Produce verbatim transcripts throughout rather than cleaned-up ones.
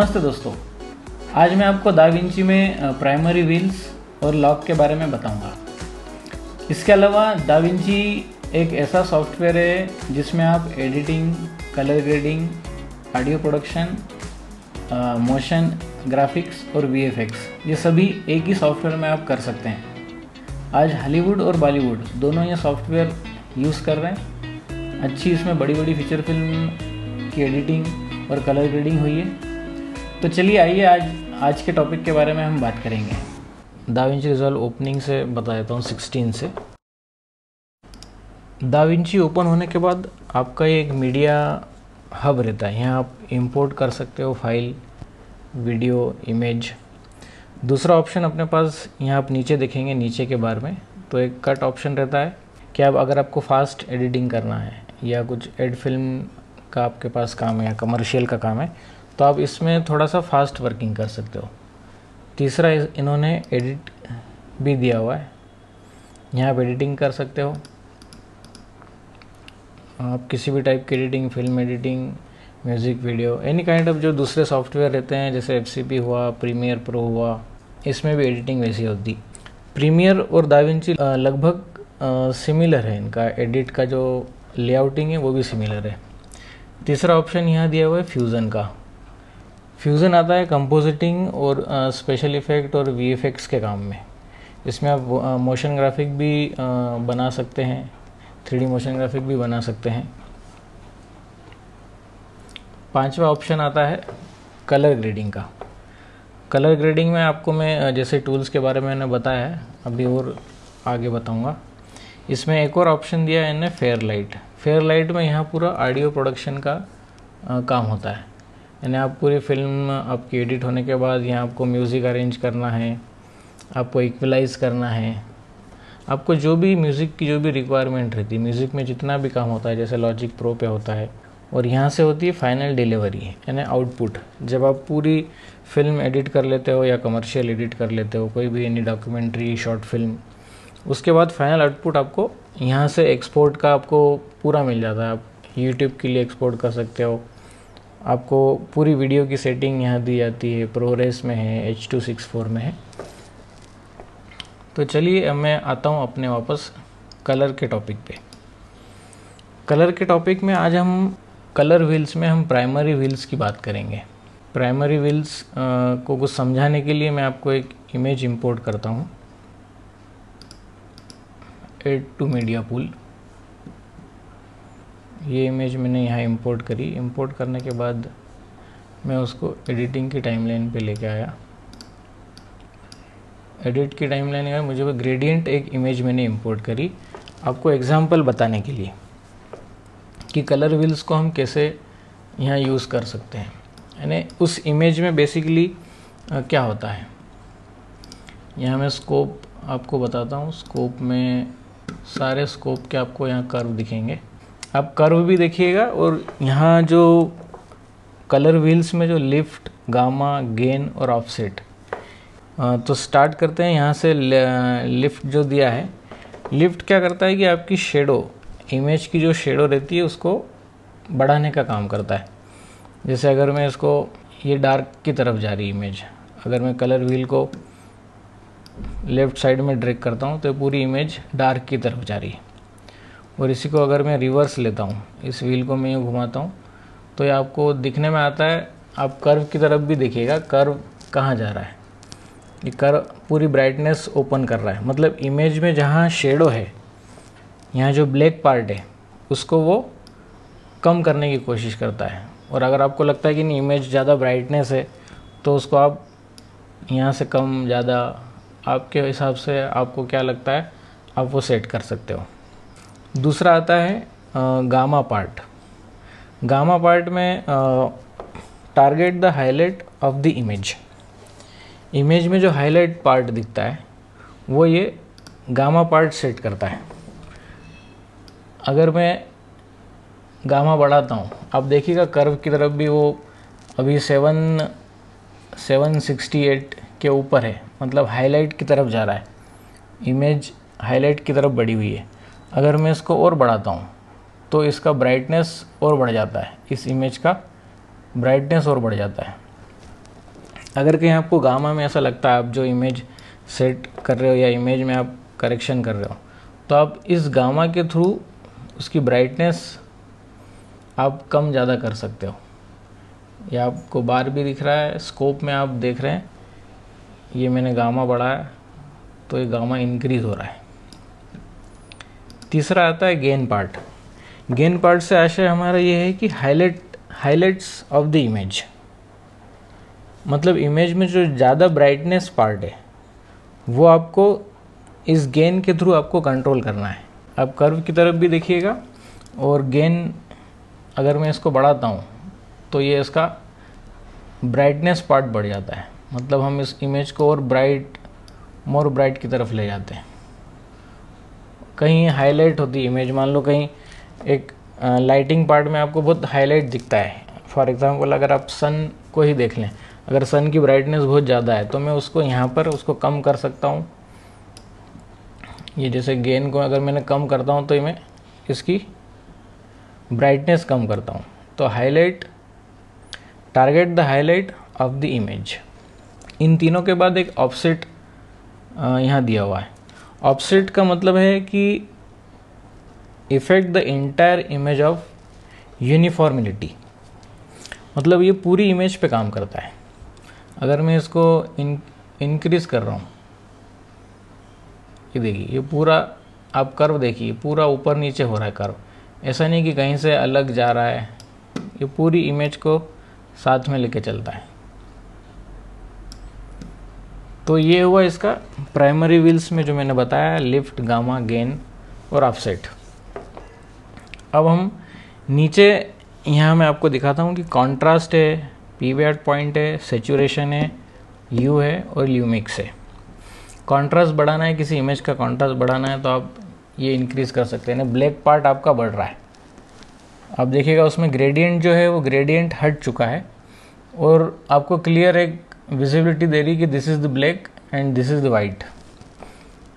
नमस्ते दोस्तों, आज मैं आपको दाविंची में प्राइमरी व्हील्स और लॉक के बारे में बताऊंगा। इसके अलावा दाविंची एक ऐसा सॉफ्टवेयर है जिसमें आप editing, colour grading, audio production, motion graphics और वीएफएक्स ये सभी एक ही सॉफ्टवेयर में आप कर सकते हैं। आज हॉलीवुड और बॉलीवुड दोनों ये सॉफ्टवेयर यूज़ कर रहे हैं। अच्छी इसमें बड़ी बड़ी फीचर फिल्म की एडिटिंग और कलर ग्रेडिंग हुई है। तो चलिए आइए आज आज के टॉपिक के बारे में हम बात करेंगे। दाविंची रिजॉल्व ओपनिंग से बता देता हूँ, सोलह से। दाविंची ओपन होने के बाद आपका एक मीडिया हब रहता है, यहाँ आप इंपोर्ट कर सकते हो फाइल, वीडियो, इमेज। दूसरा ऑप्शन अपने पास, यहाँ आप नीचे देखेंगे नीचे के बार में तो एक कट ऑप्शन रहता है कि आप अगर आपको फास्ट एडिटिंग करना है या कुछ एड फिल्म का आपके पास काम है या कमर्शियल का काम है तो आप इसमें थोड़ा सा फास्ट वर्किंग कर सकते हो। तीसरा, इन्होंने एडिट भी दिया हुआ है, यहाँ आप एडिटिंग कर सकते हो। आप किसी भी टाइप की editing, film editing, music, video, any kind of जो दूसरे सॉफ्टवेयर रहते हैं जैसे एफसीपी हुआ, प्रीमियर प्रो हुआ, इसमें भी एडिटिंग वैसी होती। प्रीमियर और दाविंची लगभग सिमिलर है, इनका एडिट का जो लेआउटिंग है वो भी सिमिलर है। तीसरा ऑप्शन यहाँ दिया हुआ है फ्यूज़न का। फ्यूज़न आता है कंपोजिटिंग और स्पेशल इफ़ेक्ट और वीएफएक्स के काम में। इसमें आप मोशन ग्राफिक भी आ, बना सकते हैं, थ्री डी मोशन ग्राफिक भी बना सकते हैं। पांचवा ऑप्शन आता है कलर ग्रेडिंग का। कलर ग्रेडिंग में आपको मैं जैसे टूल्स के बारे में मैंने बताया है, अभी और आगे बताऊंगा। इसमें एक और ऑप्शन दिया है इन्हें, फेयर लाइट। फेयर लाइट में यहाँ पूरा ऑडियो प्रोडक्शन का आ, काम होता है, यानी आप पूरी फिल्म आपकी एडिट होने के बाद यहाँ आपको म्यूज़िक अरेंज करना है, आपको इक्वलाइज करना है, आपको जो भी म्यूज़िक की जो भी रिक्वायरमेंट रहती है, म्यूज़िक में जितना भी काम होता है जैसे लॉजिक प्रो पे होता है। और यहाँ से होती है फाइनल डिलीवरी यानी आउटपुट। जब आप पूरी फिल्म एडिट कर लेते हो या कमर्शियल एडिट कर लेते हो, कोई भी यानी डॉक्यूमेंट्री, शॉर्ट फिल्म, उसके बाद फाइनल आउटपुट आपको यहाँ से एक्सपोर्ट का आपको पूरा मिल जाता है। आप यूट्यूब के लिए एक्सपोर्ट कर सकते हो। आपको पूरी वीडियो की सेटिंग यहाँ दी जाती है, प्रोरेस में है, एच टू सिक्स्टी फोर में है। तो चलिए मैं आता हूँ अपने वापस कलर के टॉपिक पे। कलर के टॉपिक में आज हम कलर व्हील्स में हम प्राइमरी व्हील्स की बात करेंगे। प्राइमरी व्हील्स को कुछ समझाने के लिए मैं आपको एक इमेज इंपोर्ट करता हूँ, एड टू मीडिया पूल। ये इमेज मैंने यहाँ इंपोर्ट करी। इंपोर्ट करने के बाद मैं उसको एडिटिंग की टाइमलाइन पे लेके आया। एडिट की टाइमलाइन में मुझे वो ग्रेडियंट एक इमेज मैंने इंपोर्ट करी, आपको एग्जांपल बताने के लिए कि कलर व्हील्स को हम कैसे यहाँ यूज़ कर सकते हैं। यानी उस इमेज में बेसिकली क्या होता है, यहाँ मैं स्कोप आपको बताता हूँ। स्कोप में सारे स्कोप के आपको यहाँ कर्व दिखेंगे, आप कर्व भी देखिएगा। और यहाँ जो कलर व्हील्स में जो लिफ्ट, गामा, गेन और ऑफसेट, तो स्टार्ट करते हैं यहाँ से। लिफ्ट जो दिया है, लिफ्ट क्या करता है कि आपकी शेडो, इमेज की जो शेडो रहती है उसको बढ़ाने का काम करता है। जैसे अगर मैं इसको, ये डार्क की तरफ जा रही इमेज, अगर मैं कलर व्हील को लेफ़्ट साइड में ड्रैग करता हूँ तो पूरी इमेज डार्क की तरफ जा रही है। और इसी को अगर मैं रिवर्स लेता हूँ, इस व्हील को मैं घुमाता हूँ तो ये आपको दिखने में आता है। आप कर्व की तरफ भी देखिएगा, कर्व कहाँ जा रहा है। ये कर्व पूरी ब्राइटनेस ओपन कर रहा है, मतलब इमेज में जहाँ शेडो है, यहाँ जो ब्लैक पार्ट है उसको वो कम करने की कोशिश करता है। और अगर आपको लगता है कि नहीं, इमेज ज़्यादा ब्राइटनेस है, तो उसको आप यहाँ से कम ज़्यादा आपके हिसाब से आपको क्या लगता है आप वो सेट कर सकते हो। दूसरा आता है गामा पार्ट। गामा पार्ट में target the highlight of the image. Image में जो हाईलाइट पार्ट दिखता है वो ये गामा पार्ट सेट करता है। अगर मैं गामा बढ़ाता हूँ, आप देखिएगा कर्व की तरफ भी वो अभी सेवन सेवन सिक्सटी एट के ऊपर है, मतलब हाईलाइट की तरफ जा रहा है। इमेज हाईलाइट की तरफ बढ़ी हुई है। अगर मैं इसको और बढ़ाता हूँ तो इसका ब्राइटनेस और बढ़ जाता है, इस इमेज का ब्राइटनेस और बढ़ जाता है। अगर कहीं आपको गामा में ऐसा लगता है आप जो इमेज सेट कर रहे हो या इमेज में आप करेक्शन कर रहे हो, तो आप इस गामा के थ्रू उसकी ब्राइटनेस आप कम ज़्यादा कर सकते हो। या आपको बार भी दिख रहा है, स्कोप में आप देख रहे हैं ये मैंने गामा बढ़ाया तो ये गामा इंक्रीज़ हो रहा है। तीसरा आता है गेन पार्ट। गेन पार्ट से आशय हमारा ये है कि highlight highlights of the image, मतलब इमेज में जो ज़्यादा ब्राइटनेस पार्ट है वो आपको इस गेन के थ्रू आपको कंट्रोल करना है। आप कर्व की तरफ भी देखिएगा और गेन अगर मैं इसको बढ़ाता हूँ तो ये इसका ब्राइटनेस पार्ट बढ़ जाता है, मतलब हम इस इमेज को और ब्राइट मोर ब्राइट की तरफ ले जाते हैं। कहीं हाईलाइट होती है इमेज, मान लो कहीं एक लाइटिंग पार्ट में आपको बहुत हाईलाइट दिखता है। फॉर एग्जांपल अगर आप सन को ही देख लें, अगर सन की ब्राइटनेस बहुत ज़्यादा है तो मैं उसको यहाँ पर उसको कम कर सकता हूँ। ये जैसे गेन को अगर मैंने कम करता हूँ तो मैं इसकी ब्राइटनेस कम करता हूँ। तो highlight, target the highlight of the image. इन तीनों के बाद एक ऑफसेट यहाँ दिया हुआ है। ऑफसेट का मतलब है कि effect the entire image of यूनिफॉर्मिलिटी, मतलब ये पूरी इमेज पे काम करता है। अगर मैं इसको इंक्रीज कर रहा हूँ, ये देखिए ये पूरा आप कर्व देखिए पूरा ऊपर नीचे हो रहा है कर्व, ऐसा नहीं कि कहीं से अलग जा रहा है, ये पूरी इमेज को साथ में लेके चलता है। तो ये हुआ इसका प्राइमरी व्हील्स में जो मैंने बताया, लिफ्ट, गामा, गेन और ऑफसेट। अब हम नीचे यहाँ मैं आपको दिखाता हूँ कि कॉन्ट्रास्ट है, पीवट पॉइंट है, सेचुरेशन है, यू है और ल्यूमिक्स है। कॉन्ट्रास्ट बढ़ाना है, किसी इमेज का कॉन्ट्रास्ट बढ़ाना है तो आप ये इंक्रीज़ कर सकते हैं। ब्लैक पार्ट आपका बढ़ रहा है, आप देखिएगा उसमें ग्रेडियंट जो है वो ग्रेडियंट हट चुका है और आपको क्लियर एक विजिबिलिटी दे रही कि this is the black and this is the white.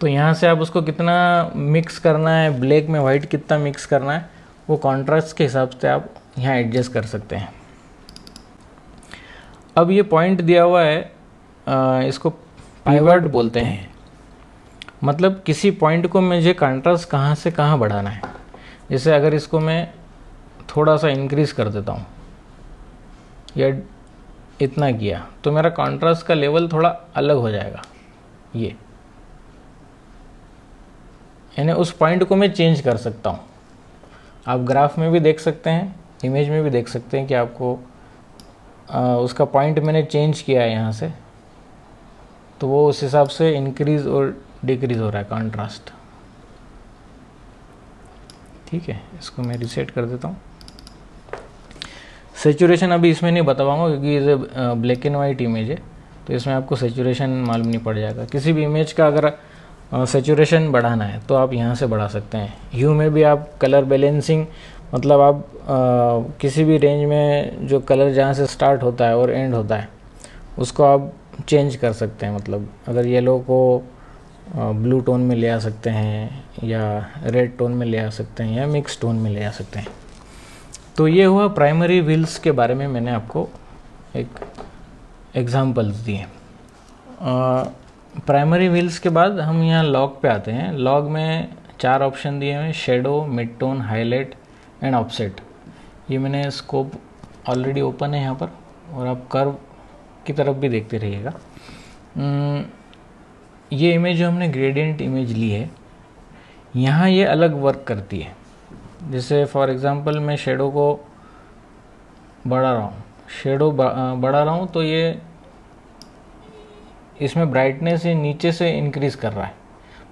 तो यहाँ से आप उसको कितना मिक्स करना है, ब्लैक में वाइट कितना मिक्स करना है, वो कॉन्ट्रास्ट के हिसाब से आप यहाँ एडजस्ट कर सकते हैं। अब ये पॉइंट दिया हुआ है, आ, इसको पिवट बोलते हैं, मतलब किसी पॉइंट को मुझे कॉन्ट्रास्ट कहाँ से कहाँ बढ़ाना है। जैसे अगर इसको मैं थोड़ा सा इंक्रीज कर देता हूँ या इतना किया तो मेरा कॉन्ट्रास्ट का लेवल थोड़ा अलग हो जाएगा। ये यानी उस पॉइंट को मैं चेंज कर सकता हूँ। आप ग्राफ में भी देख सकते हैं, इमेज में भी देख सकते हैं कि आपको आ, उसका पॉइंट मैंने चेंज किया है यहाँ से, तो वो उस हिसाब से इंक्रीज और डिक्रीज हो रहा है कॉन्ट्रास्ट। ठीक है, इसको मैं रिसेट कर देता हूँ। सेचुरेशन अभी इसमें नहीं बता पाऊँगा क्योंकि ये ब्लैक एंड वाइट इमेज है, तो इसमें आपको सेचुरेशन मालूम नहीं पड़ जाएगा। किसी भी इमेज का अगर सेचुरेशन बढ़ाना है तो आप यहाँ से बढ़ा सकते हैं। ह्यू में भी आप कलर बैलेंसिंग, मतलब आप आ, किसी भी रेंज में जो कलर जहाँ से स्टार्ट होता है और एंड होता है उसको आप चेंज कर सकते हैं। मतलब अगर येलो को ब्लू टोन में ले आ सकते हैं या रेड टोन में ले आ सकते हैं या मिक्स टोन में ले आ सकते हैं। तो ये हुआ प्राइमरी व्हील्स के बारे में, मैंने आपको एक एग्जांपल्स दिए। प्राइमरी व्हील्स के बाद हम यहाँ लॉग पे आते हैं। लॉग में चार ऑप्शन दिए हैं, shadow, mid tone, highlight and offset. ये मैंने स्कोप ऑलरेडी ओपन है यहाँ पर और आप कर्व की तरफ भी देखते रहिएगा। ये इमेज जो हमने ग्रेडियंट इमेज ली है, यहाँ ये अलग वर्क करती है। जैसे फॉर एग्जांपल मैं शेडो को बढ़ा रहा हूँ, शेडो बढ़ा रहा हूँ तो ये इसमें ब्राइटनेस ये नीचे से इंक्रीज़ कर रहा है,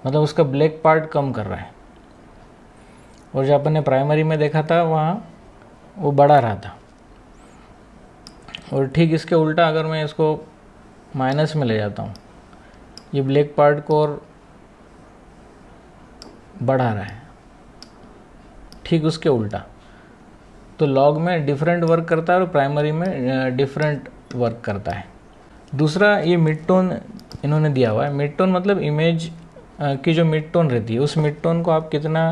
मतलब उसका ब्लैक पार्ट कम कर रहा है। और जो अपन ने प्राइमरी में देखा था वहाँ वो बढ़ा रहा था। और ठीक इसके उल्टा अगर मैं इसको माइनस में ले जाता हूँ, ये ब्लैक पार्ट को और बढ़ा रहा है, ठीक उसके उल्टा। तो लॉग में डिफरेंट वर्क करता है और प्राइमरी में डिफरेंट वर्क करता है। दूसरा ये मिड टोन इन्होंने दिया हुआ है। मिड टोन मतलब इमेज की जो मिड टोन रहती है उस मिड टोन को आप कितना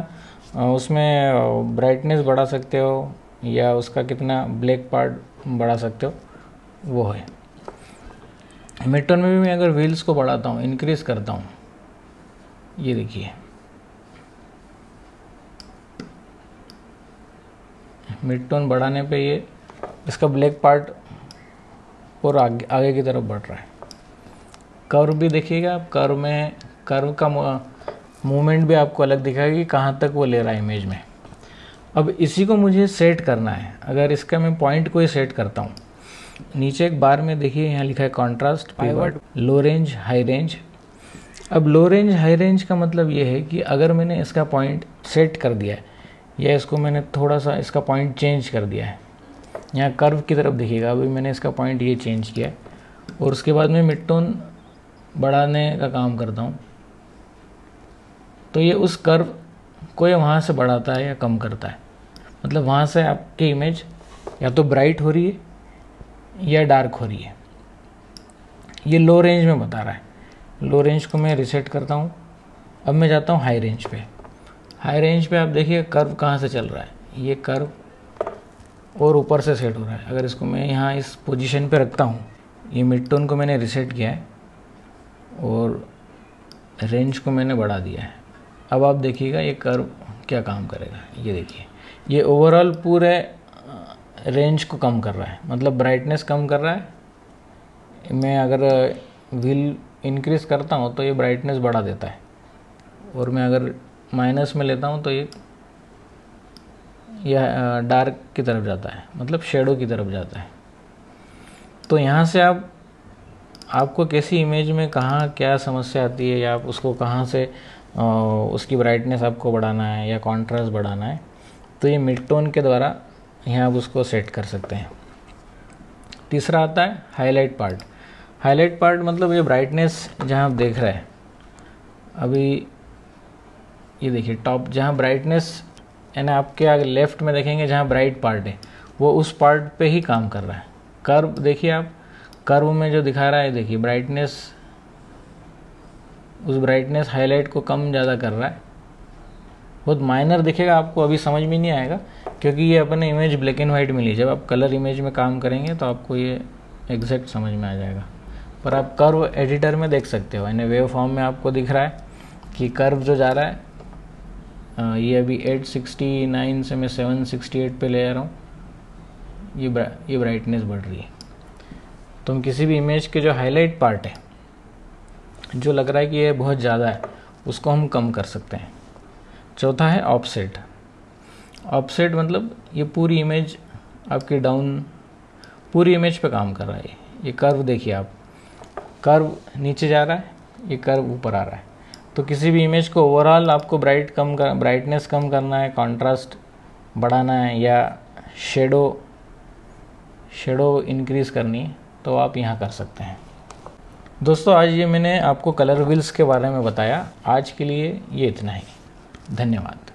उसमें ब्राइटनेस बढ़ा सकते हो या उसका कितना ब्लैक पार्ट बढ़ा सकते हो वो है। मिड टर्म में भी मैं अगर व्हील्स को बढ़ाता हूँ, इंक्रीज करता हूँ, ये देखिए मिड टोन बढ़ाने पे ये इसका ब्लैक पार्ट पूरा आगे, आगे की तरफ बढ़ रहा है। कर्व भी देखिएगा आप, कर्व में कर्व का मूवमेंट भी आपको अलग दिखाएगा कि कहाँ तक वो ले रहा है इमेज में। अब इसी को मुझे सेट करना है। अगर इसका मैं पॉइंट को ही सेट करता हूँ, नीचे एक बार में देखिए यहाँ लिखा है contrast, pivot, low range, high range. अब लो रेंज हाई रेंज का मतलब ये है कि अगर मैंने इसका पॉइंट सेट कर दिया है या इसको मैंने थोड़ा सा इसका पॉइंट चेंज कर दिया है, यहाँ कर्व की तरफ देखिएगा अभी मैंने इसका पॉइंट ये चेंज किया है और उसके बाद मैं मिड टोन बढ़ाने का काम करता हूँ तो ये उस कर्व को ये वहाँ से बढ़ाता है या कम करता है। मतलब वहाँ से आपकी इमेज या तो ब्राइट हो रही है या डार्क हो रही है। ये लो रेंज में बता रहा है। लो रेंज को मैं रिसेट करता हूँ। अब मैं जाता हूँ हाई रेंज पे। हाई रेंज पे आप देखिए कर्व कहाँ से चल रहा है, ये कर्व और ऊपर से सेट हो रहा है। अगर इसको मैं यहाँ इस पोजीशन पे रखता हूँ, ये मिड टोन को मैंने रिसेट किया है और रेंज को मैंने बढ़ा दिया है। अब आप देखिएगा ये कर्व क्या काम करेगा। ये देखिए ये ओवरऑल पूरे रेंज को कम कर रहा है, मतलब ब्राइटनेस कम कर रहा है। मैं अगर व्हील इंक्रीज़ करता हूँ तो ये ब्राइटनेस बढ़ा देता है और मैं अगर माइनस में लेता हूँ तो ये या डार्क की तरफ जाता है, मतलब शेडो की तरफ जाता है। तो यहाँ से आप आपको कैसी इमेज में कहाँ क्या समस्या आती है या आप उसको कहाँ से आ, उसकी ब्राइटनेस आपको बढ़ाना है या कॉन्ट्रास्ट बढ़ाना है, तो ये मिड टोन के द्वारा यहाँ आप उसको सेट कर सकते हैं। तीसरा आता है हाईलाइट पार्ट। हाईलाइट पार्ट मतलब ये ब्राइटनेस जहाँ आप देख रहे हैं अभी, ये देखिए टॉप जहाँ ब्राइटनेस यानी आपके आगे लेफ्ट में देखेंगे जहाँ ब्राइट पार्ट है वो उस पार्ट पे ही काम कर रहा है। कर्व देखिए आप, कर्व में जो दिखा रहा है देखिए ब्राइटनेस, उस ब्राइटनेस हाईलाइट को कम ज़्यादा कर रहा है। बहुत माइनर दिखेगा आपको, अभी समझ में नहीं आएगा क्योंकि ये अपने इमेज ब्लैक एंड वाइट मिली। जब आप कलर इमेज में काम करेंगे तो आपको ये एग्जैक्ट समझ में आ जाएगा। पर आप कर्व एडिटर में देख सकते हो, यानी वेव फॉर्म में आपको दिख रहा है कि कर्व जो जा रहा है आ, ये अभी आठ सौ उनहत्तर से मैं सात सौ अड़सठ पे ले आ रहा हूँ, ये ब्रा, ये ब्राइटनेस बढ़ रही है। तो हम किसी भी इमेज के जो हाईलाइट पार्ट है जो लग रहा है कि ये बहुत ज़्यादा है उसको हम कम कर सकते हैं। चौथा है ऑफसेट। ऑफसेट मतलब ये पूरी इमेज आपकी डाउन, पूरी इमेज पे काम कर रहा है। ये कर्व देखिए आप, कर्व नीचे जा रहा है, ये कर्व ऊपर आ रहा है। तो किसी भी इमेज को ओवरऑल आपको ब्राइट कम कर ब्राइटनेस कम करना है, कॉन्ट्रास्ट बढ़ाना है या शेडो शेडो इंक्रीज़ करनी है तो आप यहाँ कर सकते हैं। दोस्तों आज ये मैंने आपको कलर व्हील्स के बारे में बताया। आज के लिए ये इतना ही, धन्यवाद।